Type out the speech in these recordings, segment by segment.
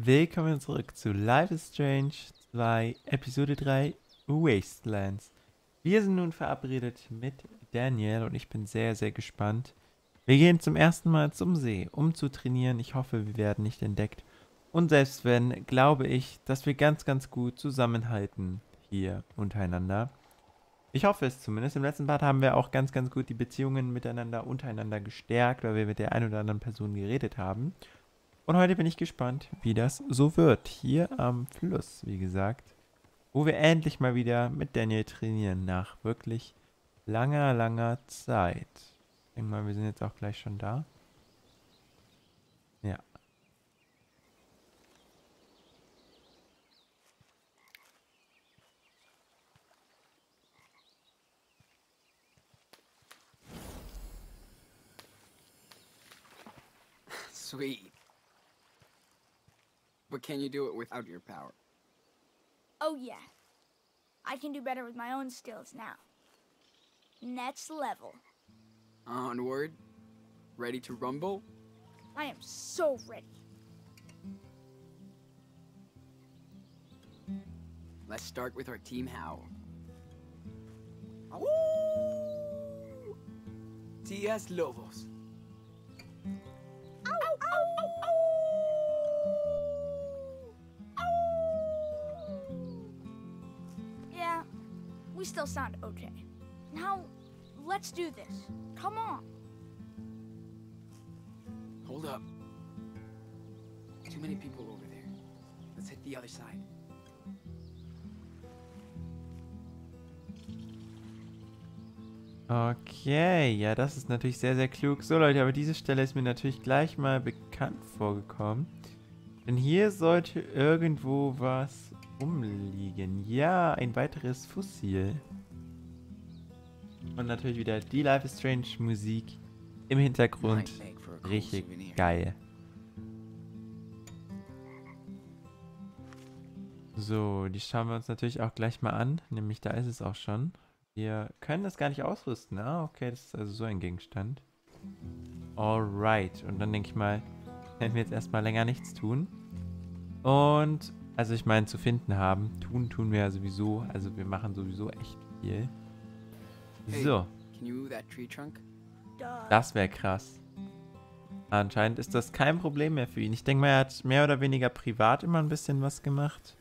Willkommen zurück zu Life is Strange 2, Episode 3, Wastelands. Wir sind nun verabredet mit Daniel und ich bin sehr, sehr gespannt. Wir gehen zum ersten Mal zum See, um zu trainieren. Ich hoffe, wir werden nicht entdeckt. Und selbst wenn, glaube ich, dass wir ganz, ganz gut zusammenhalten hier untereinander. Ich hoffe es zumindest. Im letzten Part haben wir auch ganz, ganz gut die Beziehungen miteinander, untereinander gestärkt, weil wir mit der einen oder anderen Person geredet haben. Und heute bin ich gespannt, wie das so wird. Hier am Fluss, wie gesagt, wo wir endlich mal wieder mit Daniel trainieren, nach wirklich langer, langer Zeit. Ich denke mal, wir sind jetzt auch gleich schon da. Ja. Sweet. But can you do it without your power? Oh, yeah. I can do better with my own skills now. Next level. Onward. Ready to rumble? I am so ready. Let's start with our team howl. Woo! T.S. Lobos. Ow, ow, ow, ow, ow. We still sound okay. Now, let's do this. Come on. Hold up. Too many people over there. Let's hit the other side. Okay, ja, das ist natürlich sehr, sehr klug. So, Leute, aber diese Stelle ist mir natürlich gleich mal bekannt vorgekommen. Denn hier sollte irgendwo was umliegen. Ja, ein weiteres Fossil. Und natürlich wieder die Life is Strange Musik im Hintergrund. Richtig geil. So, die schauen wir uns natürlich auch gleich mal an. Nämlich da ist es auch schon. Wir können das gar nicht ausrüsten. Ah, okay, das ist also so ein Gegenstand. Alright. Und dann denke ich mal, werden wir jetzt erstmal länger nichts tun. Und also ich meine, zu finden haben. Tun wir ja sowieso. Also wir machen sowieso echt viel. So. Das wäre krass. Anscheinend ist das kein Problem mehr für ihn. Ich denke mal, er hat mehr oder weniger privat immer ein bisschen was gemacht.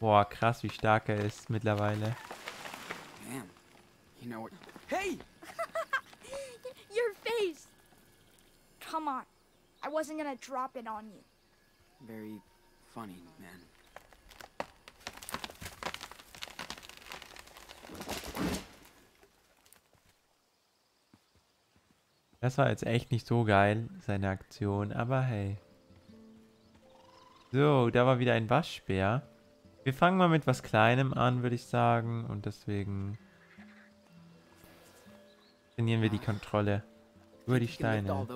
Boah, krass, wie stark er ist mittlerweile. Hey! Your face! Come on. I wasn't gonna drop it on you. Very funny, man. Das war jetzt echt nicht so geil, seine Aktion, aber hey. So, da war wieder ein Waschbär. Wir fangen mal mit was Kleinem an, würde ich sagen, und deswegen trainieren wir die Kontrolle über die Steine.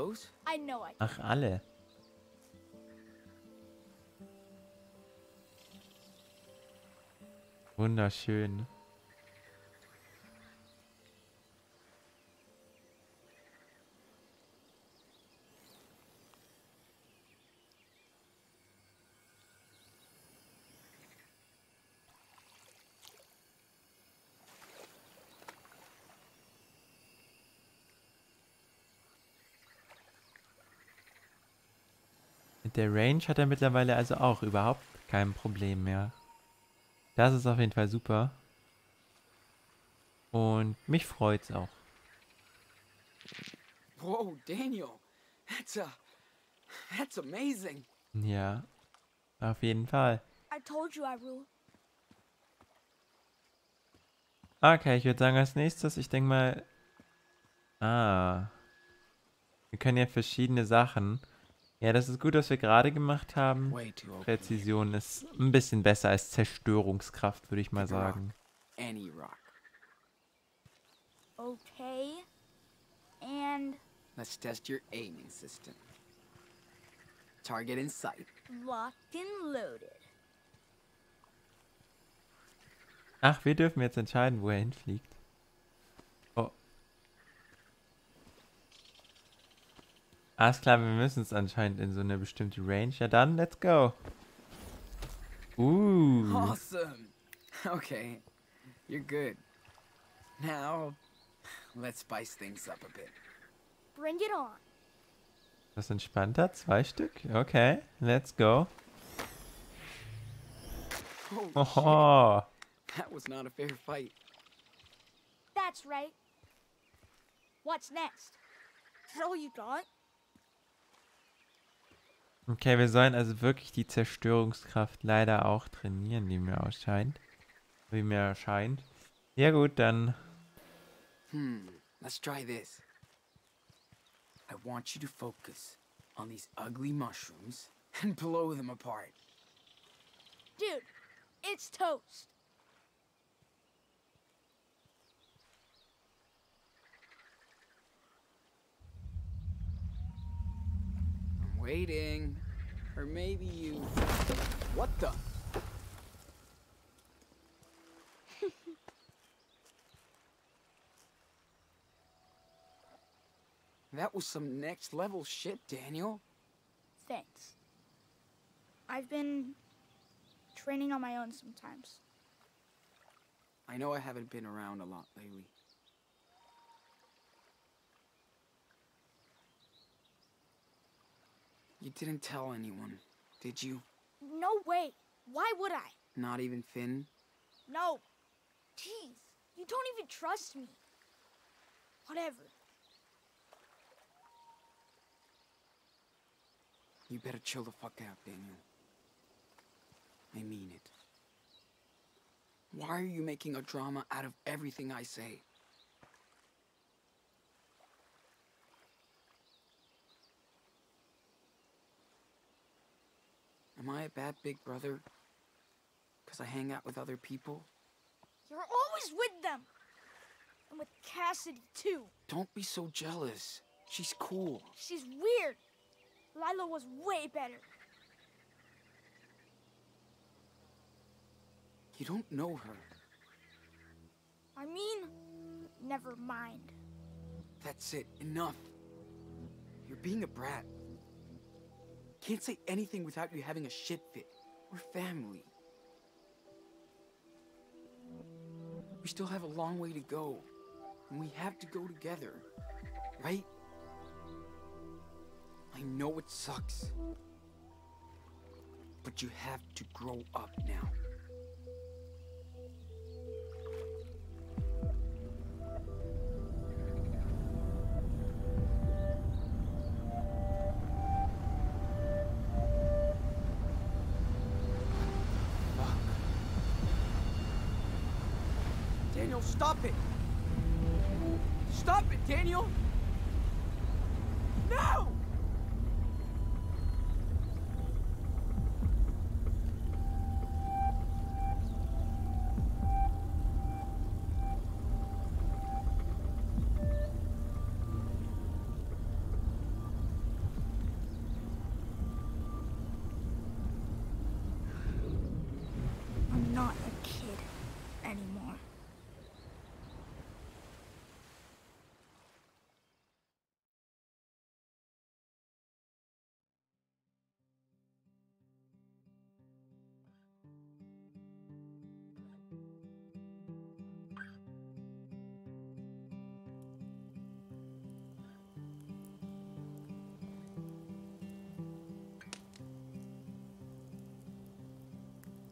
Ach, alle. Wunderschön. Mit der Range hat er mittlerweile also auch überhaupt kein Problem mehr. Das ist auf jeden Fall super. Und mich freut's auch. Wow, Daniel. That's amazing. Ja, auf jeden Fall. I told you I rule. Okay, ich würde sagen, als nächstes, ich denke mal. Wir können ja verschiedene Sachen. Ja, das ist gut, was wir gerade gemacht haben. Präzision ist ein bisschen besser als Zerstörungskraft, würde ich mal sagen. Okay. And let's test your aiming system. Target in sight. Locked and loaded. Ach, wir dürfen jetzt entscheiden, wo er hinfliegt. Alles klar, wir müssen es anscheinend in so eine bestimmte Range. Ja dann, let's go. Ooh. Awesome. Okay, you're good. Now, let's spice things up a bit. Bring it on. Das entspannter, 2 Stück. Okay, let's go. Oh. That was not a fair fight. That's right. What's next? That's all you got? Okay, wir sollen also wirklich die Zerstörungskraft leider auch trainieren, wie mir erscheint. Ja gut, dann. Let's try this. I want you to focus on these ugly mushrooms and blow them apart. Dude, it's toast. I'm waiting. Or maybe you... What the... That was some next level shit, Daniel. Thanks. I've been training on my own sometimes. I know I haven't been around a lot lately. You didn't tell anyone, did you? No way. Why would I? Not even Finn? No. Jeez, you don't even trust me. Whatever. You better chill the fuck out, Daniel. I mean it. Why are you making a drama out of everything I say? Am I a bad big brother? Because I hang out with other people? You're always with them! And with Cassidy, too. Don't be so jealous. She's cool. She's weird. Lila was way better. You don't know her. I mean, never mind. That's it. Enough. You're being a brat. Can't say anything without you having a shit fit. We're family. We still have a long way to go. And we have to go together. Right? I know it sucks, but you have to grow up now. Fuck. Daniel, stop it! Stop it, Daniel! No!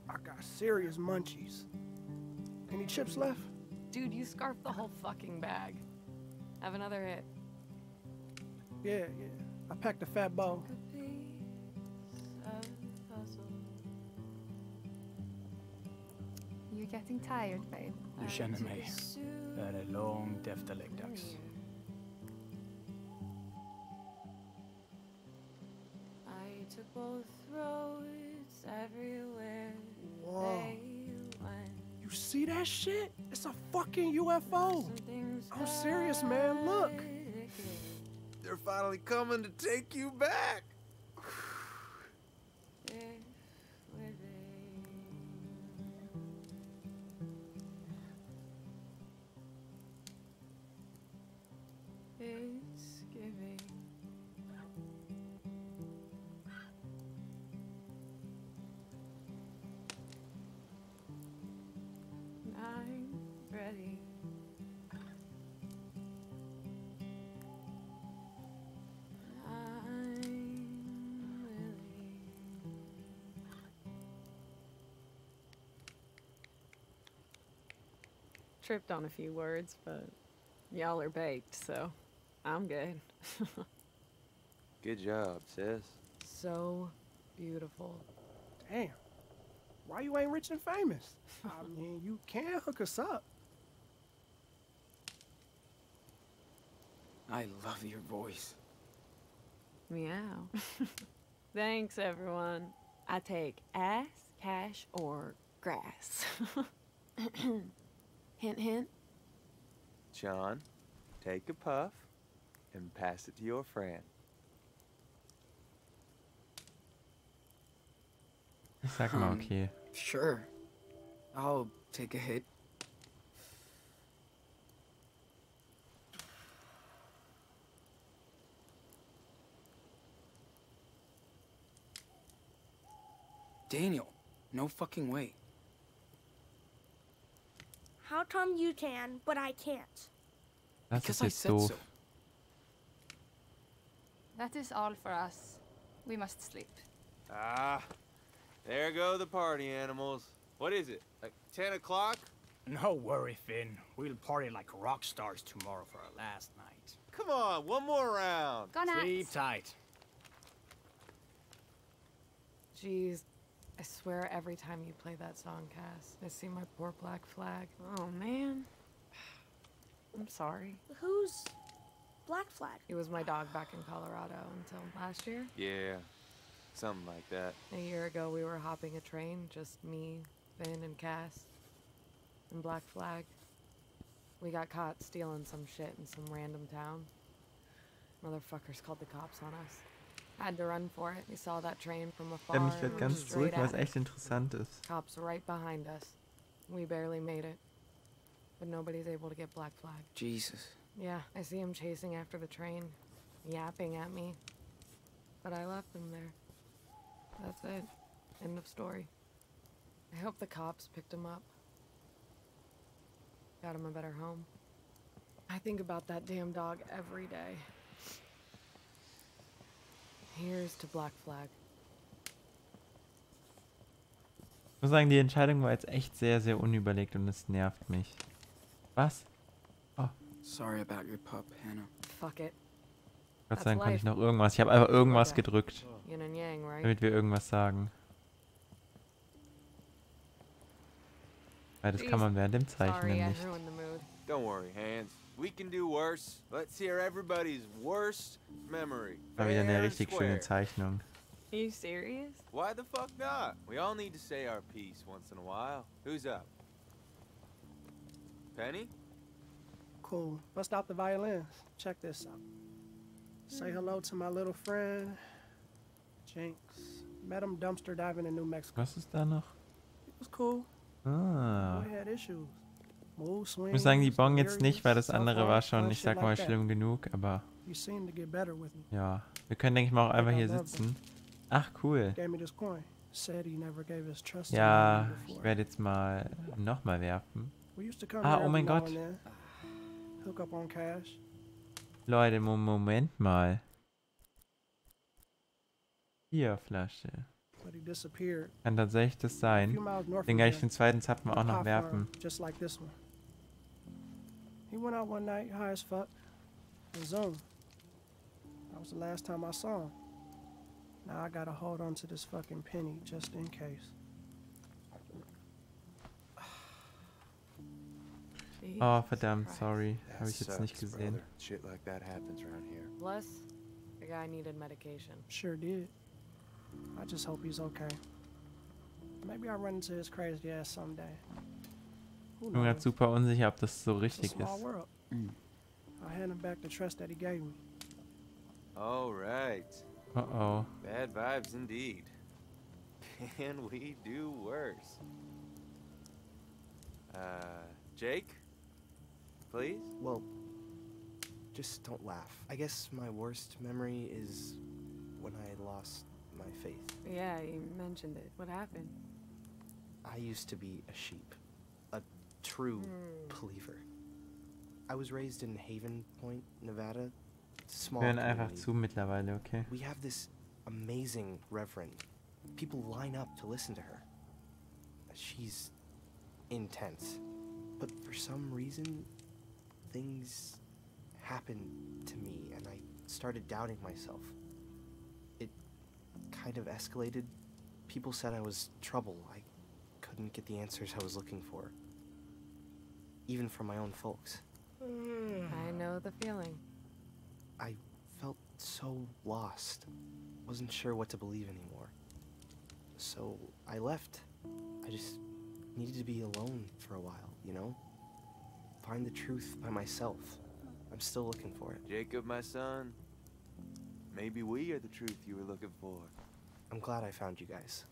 I got serious munchies. Any chips left? Dude, you scarfed the whole fucking bag. Have another hit. Yeah. I packed a fat ball. A piece of the puzzle. You're getting tired, babe. You shan't make that a long death to leg ducks. I took both roads everywhere. Whoa. You see that shit? It's a fucking UFO. I'm serious, man. Look. They're finally coming to take you back. already. Tripped on a few words, but y'all are baked, so I'm good. Good job, sis. So beautiful. Damn. Why you ain't rich and famous? I mean, you can hook us up. I love your voice. Meow. Thanks, everyone. I take ass, cash, or grass. Hint, hint. John, take a puff and pass it to your friend. Sack milk here. Sure. I'll take a hit. Daniel, no fucking way. How come you can, but I can't? That's because I said so. That is all for us. We must sleep. Ah. There go the party animals. What is it, like 10 o'clock? No worry, Finn. We'll party like rock stars tomorrow for our last night. Come on, one more round. Sleep tight. Jeez, I swear every time you play that song, Cass, I see my poor black flag. Oh, man. I'm sorry. Who's black flag? It was my dog back in Colorado until last year. Yeah. Something like that. A year ago, we were hopping a train, just me, Finn, and Cass, and Black Flag. We got caught stealing some shit in some random town. Motherfuckers called the cops on us. Had to run for it. We saw that train from afar. Ich werde ganz zurück, was echt interessant ist. Cops right behind us. We barely made it, but nobody's able to get Black Flag. Jesus. Yeah, I see him chasing after the train, yapping at me, but I left him there. That's it. End of story. I hope the cops picked him up. Got him a better home. I think about that damn dog every day. Here's to Black Flag. Ich muss sagen, die Entscheidung war jetzt echt sehr, sehr unüberlegt und es nervt mich. Was? Oh. Sorry about your pup, Hannah. Fuck it. Gott sei Dank kann ich noch irgendwas. Ich habe einfach irgendwas gedrückt, damit wir irgendwas sagen. Weil das kann man während dem Zeichnen nicht. Don't worry, Hands. We can do worse. Let's hear everybody's worst memory. War wieder eine richtig schöne Zeichnung. Are you serious? Why the fuck not? We all need to say our piece once in a while. Who's up? Penny? Cool. Let's stop the violins. Check this out. Say hello to my little friend, Jinx. Met him dumpster diving in New Mexico. Was ist da noch? It was cool. Ah. We had issues. Ich muss sagen, die Bong jetzt nicht, weil das andere war schon, ich sag mal, schlimm genug, aber... Ja, wir können, denke ich mal, auch einfach hier sitzen. Ach, cool. Ja, ich werde jetzt mal nochmal werfen. Ah, oh mein Gott. Leute, Moment mal. Bierflasche. Kann tatsächlich das sein. Den kann ich den zweiten Zapfen auch noch werfen. Oh, verdammt, sorry. Habe ich jetzt nicht gesehen. Plus, the guy needed medication. Sure did. I just hope he's okay. Maybe I'll run into his crazy ass someday. Ich bin gerade super unsicher, ob das so richtig ist. I hand him back the trust that he gave me. All right. Uh-oh. Bad vibes indeed. Can we do worse? Jake? Please? Well, just don't laugh. I guess my worst memory is when I lost my faith. Yeah, you mentioned it. What happened? I used to be a sheep. A true believer. I was raised in Haven Point, Nevada. Small Hören einfach zu mittlerweile, okay? We have this amazing reverend. People line up to listen to her. She's intense. But for some reason, things happened to me and I started doubting myself. It kind of escalated. People said I was trouble. I couldn't get the answers I was looking for. Even from my own folks. I know the feeling. I felt so lost. Wasn't sure what to believe anymore. So I left. I just needed to be alone for a while, you know? Find the truth by myself. I'm still looking for it. Jacob, my son. Maybe we are the truth you were looking for. I'm glad I found you guys.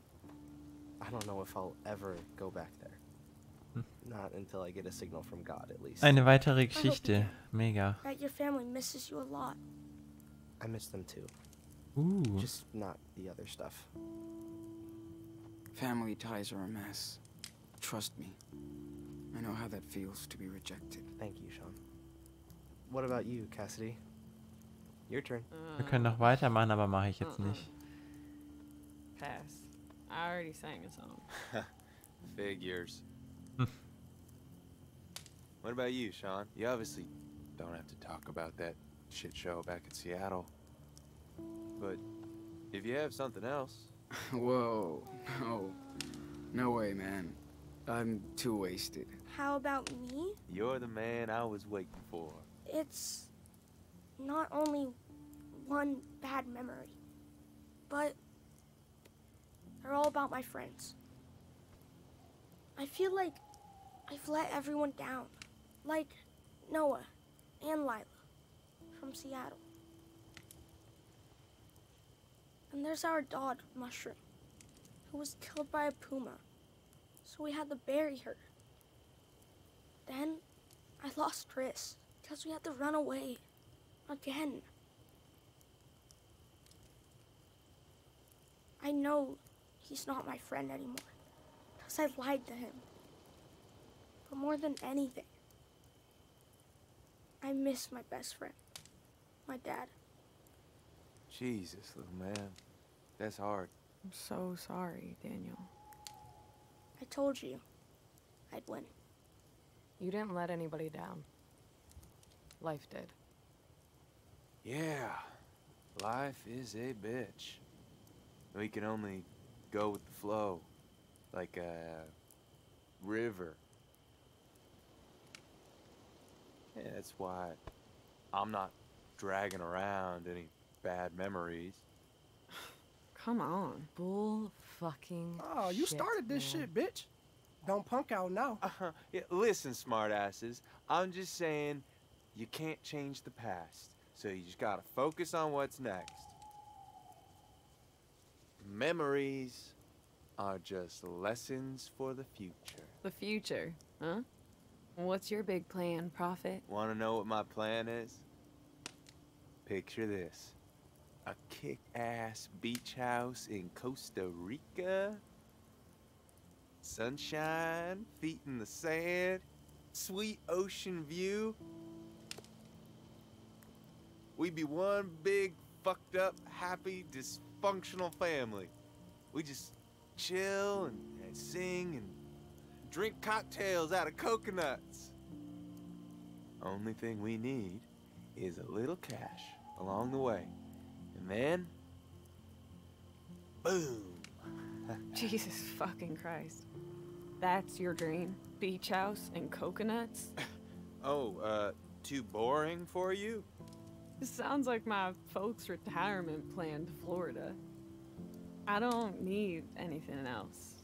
I don't know if I'll ever go back there. Not until I get a signal from God, at least. Eine weitere Geschichte. Mega. Right, your family misses you a lot. I miss them too. Ooh. Just not the other stuff. Family ties are a mess. Trust me. I know how that feels to be rejected. Thank you, Sean. What about you, Cassidy? Your turn. Wir können noch weitermachen, aber mache ich jetzt nicht. Pass. I already sang a song. Figures. What about you, Sean? You obviously don't have to talk about that shit show back in Seattle. But if you have something else... Whoa, no. No way, man. I'm too wasted. How about me? You're the man I was waiting for. It's not only one bad memory, but they're all about my friends. I feel like I've let everyone down, like Noah and Lila from Seattle. And there's our dog, Mushroom, who was killed by a puma, so we had to bury her. Then I lost Chris because we had to run away again. I know he's not my friend anymore because I lied to him. But more than anything, I miss my best friend, my dad. Jesus, little man. That's hard. I'm so sorry, Daniel. I told you I'd win. You didn't let anybody down. Life did. Yeah. Life is a bitch. We can only go with the flow. Like a river. Yeah, that's why I'm not dragging around any bad memories. Come on. Bull fucking Oh, you shit, started this man. Shit, bitch. Don't punk out now. Yeah, listen, smartasses. I'm just saying you can't change the past. So you just gotta focus on what's next. Memories are just lessons for the future. The future, huh? What's your big plan, Prophet? Want to know what my plan is? Picture this. A kick-ass beach house in Costa Rica. Sunshine, feet in the sand, sweet ocean view. We'd be one big, fucked up, happy, dysfunctional family. We just chill and sing and drink cocktails out of coconuts. Only thing we need is a little cash along the way. And then, boom. Jesus fucking Christ. That's your dream? Beach house and coconuts? Oh, too boring for you? This sounds like my folks' retirement plan to Florida. I don't need anything else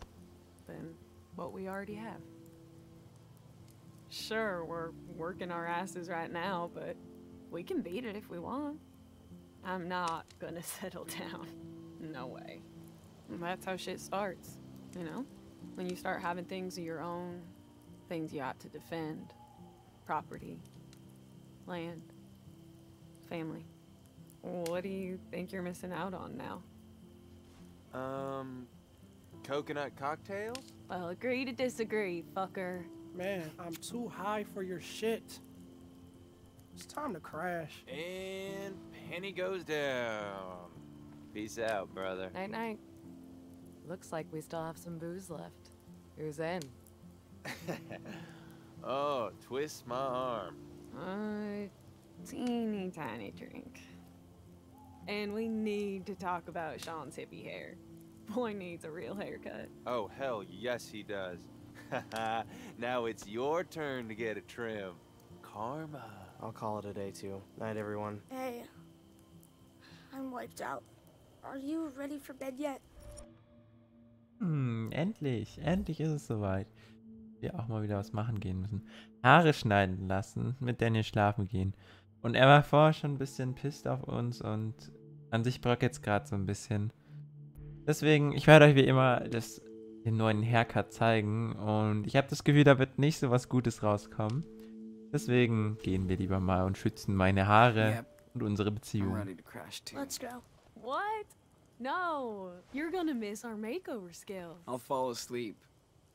than what we already have. Sure, we're working our asses right now, but we can beat it if we want. I'm not gonna settle down. No way. That's how shit starts, you know? When you start having things of your own, things you ought to defend, property, land, family. What do you think you're missing out on now? Coconut cocktails? Well, agree to disagree, fucker. Man, I'm too high for your shit. It's time to crash. And Penny goes down. Peace out, brother. Night, night. Looks like we still have some booze left. Who's in? Oh, twist my arm. Teeny tiny drink. And we need to talk about Sean's hippie hair. Boy needs a real haircut. Oh, hell yes he does. Now it's your turn to get a trim. Karma. I'll call it a day, too. Night, everyone. Hey, I'm wiped out. Are you ready for bed yet? Endlich. Endlich ist es soweit. Wir auch mal wieder was machen gehen müssen. Haare schneiden lassen, mit Daniel schlafen gehen. Und er war vorher schon ein bisschen pissed auf uns und an sich bröckelt's gerade so ein bisschen. Deswegen, ich werde euch wie immer den neuen Haircut zeigen und ich habe das Gefühl, da wird nicht so was Gutes rauskommen. Deswegen gehen wir lieber mal und schützen meine Haare und unsere Beziehung. Let's go. What? No, you're gonna miss our makeover skills. I'll fall asleep.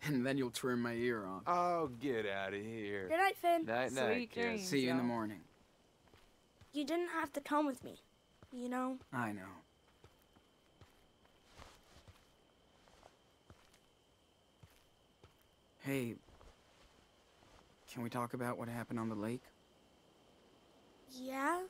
And then you'll turn my ear on. Oh, get out of here. Good night, Finn. Night, night. Dreams, see you in the morning. You didn't have to come with me, you know? I know. Hey, can we talk about what happened on the lake? Yeah?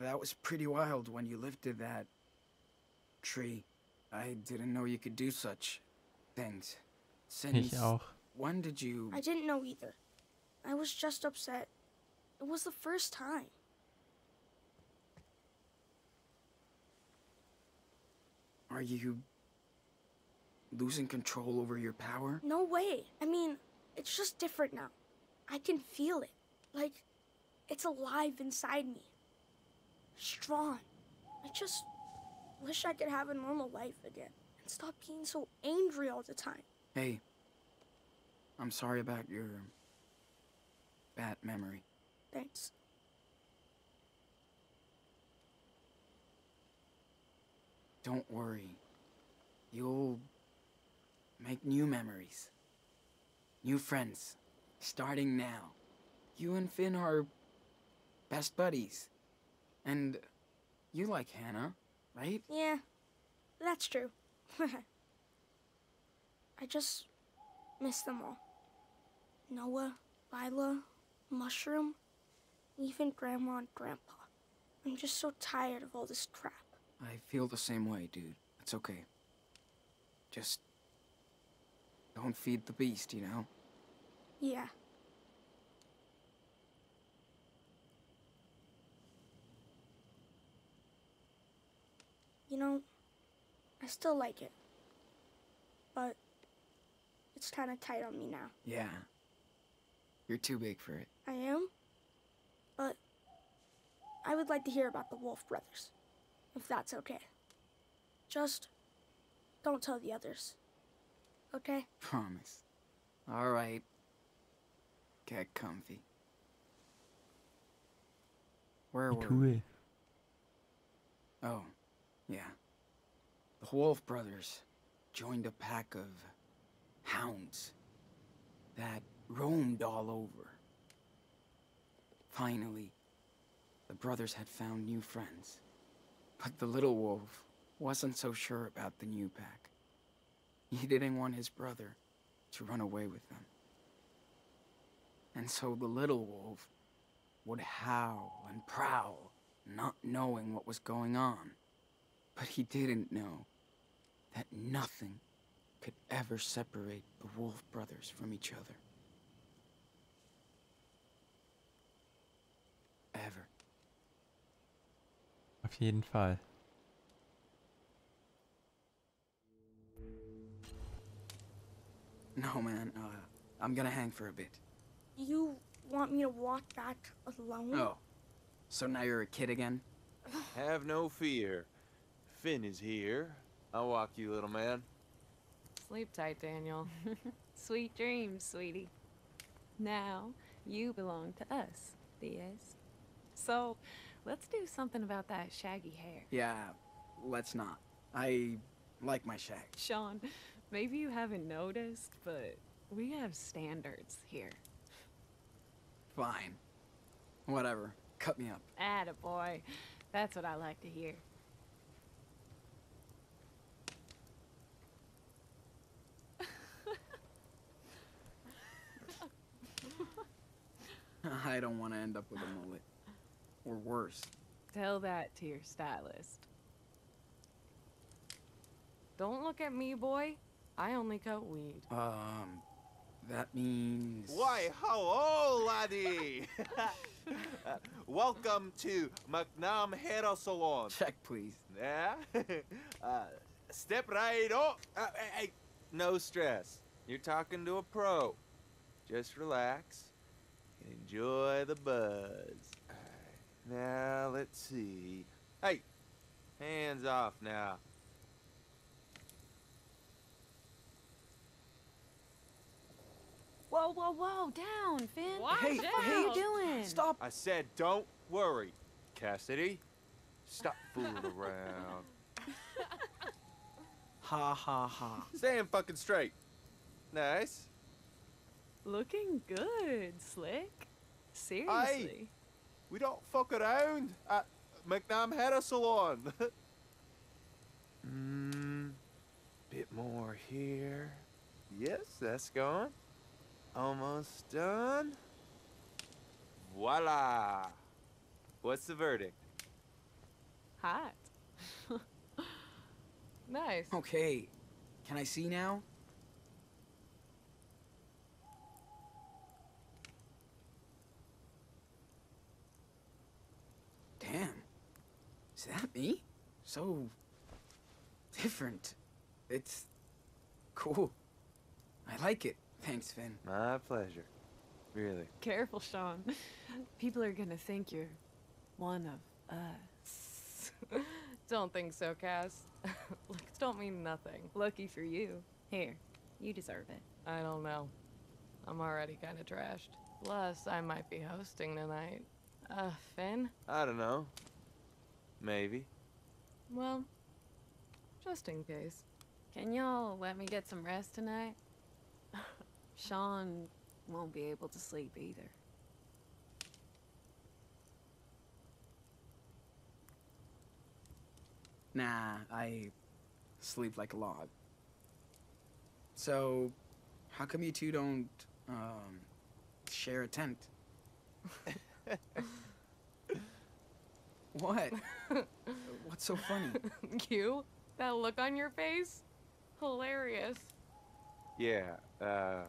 That was pretty wild when you lifted that tree. I didn't know you could do such things. Since when did you... I didn't know either. I was just upset. It was the first time. Are you losing control over your power? No way. I mean, it's just different now. I can feel it. Like, it's alive inside me. Strong. I just wish I could have a normal life again and stop being so angry all the time. Hey, I'm sorry about your bad memory. Thanks. Don't worry. You'll make new memories. New friends. Starting now. You and Finn are best buddies. And you like Hannah, right? Yeah, that's true. I just miss them all. Noah, Lila, Mushroom, even Grandma and Grandpa. I'm just so tired of all this crap. I feel the same way, dude. It's okay. Just don't feed the beast, you know? Yeah. You know, I still like it, but it's kind of tight on me now. Yeah, you're too big for it. I am, but I would like to hear about the Wolf Brothers, if that's okay. Just don't tell the others, okay? Promise. All right, get comfy. Where were we? Oh. Yeah. The Wolf Brothers joined a pack of hounds that roamed all over. Finally, the brothers had found new friends. But the little wolf wasn't so sure about the new pack. He didn't want his brother to run away with them. And so the little wolf would howl and prowl, not knowing what was going on. But he didn't know that nothing could ever separate the Wolf Brothers from each other. Ever. Auf jeden Fall. No, man. I'm gonna hang for a bit. You want me to walk back alone? Oh. So now you're a kid again? Have no fear. Finn is here. I'll walk you, little man. Sleep tight, Daniel. Sweet dreams, sweetie. Now, you belong to us, Diaz. So, let's do something about that shaggy hair. Yeah, let's not. I like my shag. Sean, maybe you haven't noticed, but we have standards here. Fine. Whatever. Cut me up. Attaboy. That's what I like to hear. I don't want to end up with a mullet. Or worse. Tell that to your stylist. Don't look at me, boy. I only cut weed. That means... Why, hello, laddie! Welcome to McNam Hero Salon. Check, please. Yeah? Step right up. Hey, no stress. You're talking to a pro. Just relax. Enjoy the buzz. Now, let's see. Hey! Hands off now. Whoa, whoa, whoa! Down, Finn! What? Hey, what are you doing? Stop! I said don't worry, Cassidy. Stop fooling around. Ha, ha, ha. Stand fucking straight. Nice. Looking good, Slick. Seriously. Aye. We don't fuck around at McNam Hero Salon. Bit more here. Yes, that's gone. Almost done. Voila. What's the verdict? Hot. Nice. Okay. Can I see now? Damn. Is that me? So different. It's cool. I like it. Thanks, Finn. My pleasure. Really. Careful, Sean. People are gonna think you're one of us. Don't think so, Cass. Looks don't mean nothing. Lucky for you. Here, you deserve it. I don't know. I'm already kinda trashed. Plus, I might be hosting tonight. Finn? I don't know. Maybe. Well, just in case. Can y'all let me get some rest tonight? Sean won't be able to sleep either. Nah, I sleep like a log. So, how come you two don't, share a tent? What? What's so funny? You? That look on your face? Hilarious. Yeah,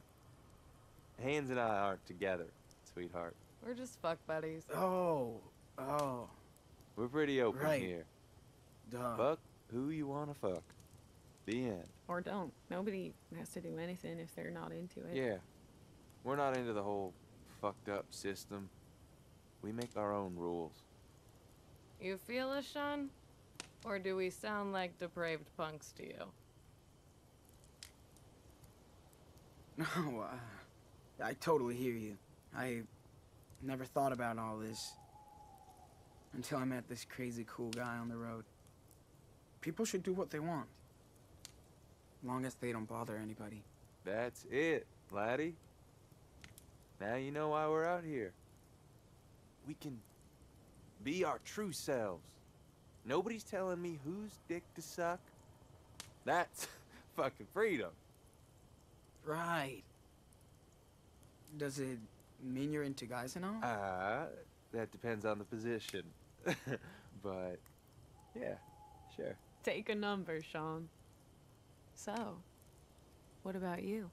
Hans and I aren't together, sweetheart. We're just fuck buddies. Oh. We're pretty open here. Duh. Fuck who you wanna fuck. The end. Or don't. Nobody has to do anything if they're not into it. Yeah. We're not into the whole fucked up system. We make our own rules. You feel us, Sean? Or do we sound like depraved punks to you? No, I totally hear you. I never thought about all this until I met this crazy cool guy on the road. People should do what they want, long as they don't bother anybody. That's it, laddie. Now you know why we're out here. We can be our true selves. Nobody's telling me whose dick to suck. That's fucking freedom. Right. Does it mean you're into guys and all? That depends on the position. But, yeah, sure. Take a number, Sean. So, what about you?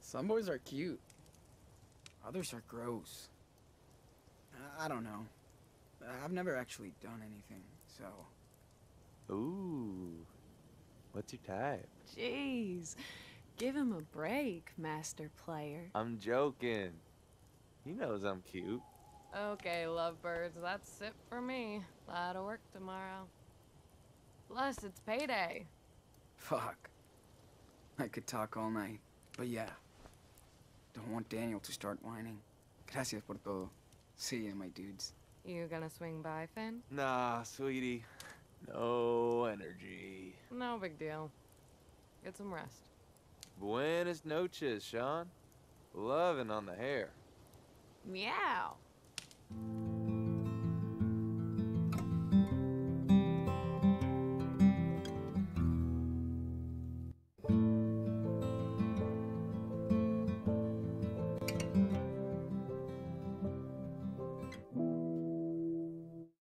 Some boys are cute. Others are gross. I don't know. I've never actually done anything, so... Ooh. What's your type? Jeez. Give him a break, master player. I'm joking. He knows I'm cute. Okay, lovebirds, that's it for me. A lot of work tomorrow. Plus, it's payday. Fuck. I could talk all night, but yeah. Don't want Daniel to start whining. Gracias por todo. See ya, my dudes. You gonna swing by, Finn? Nah, sweetie. No energy. No big deal. Get some rest. Buenas noches, Sean. Loving on the hair. Meow.